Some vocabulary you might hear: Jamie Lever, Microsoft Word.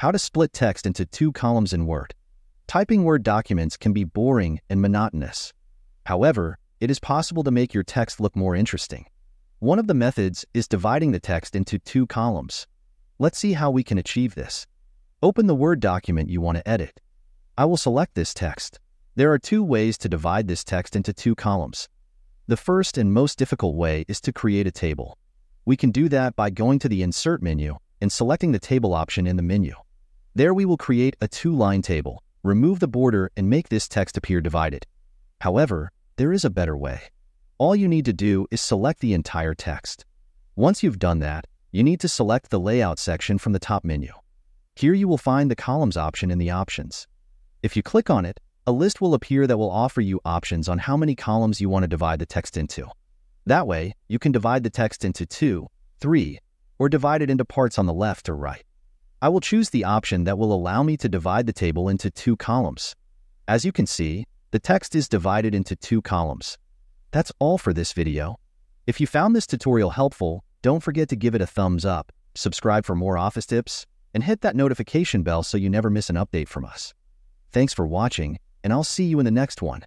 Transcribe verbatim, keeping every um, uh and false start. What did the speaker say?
How to split text into two columns in Word. Typing Word documents can be boring and monotonous. However, it is possible to make your text look more interesting. One of the methods is dividing the text into two columns. Let's see how we can achieve this. Open the Word document you want to edit. I will select this text. There are two ways to divide this text into two columns. The first and most difficult way is to create a table. We can do that by going to the Insert menu and selecting the Table option in the menu. There we will create a two-line table, remove the border, and make this text appear divided. However, there is a better way. All you need to do is select the entire text. Once you've done that, you need to select the Layout section from the top menu. Here you will find the Columns option in the Options. If you click on it, a list will appear that will offer you options on how many columns you want to divide the text into. That way, you can divide the text into two, three, or divide it into parts on the left or right. I will choose the option that will allow me to divide the table into two columns. As you can see, the text is divided into two columns. That's all for this video. If you found this tutorial helpful, don't forget to give it a thumbs up, subscribe for more office tips, and hit that notification bell so you never miss an update from us. Thanks for watching, and I'll see you in the next one.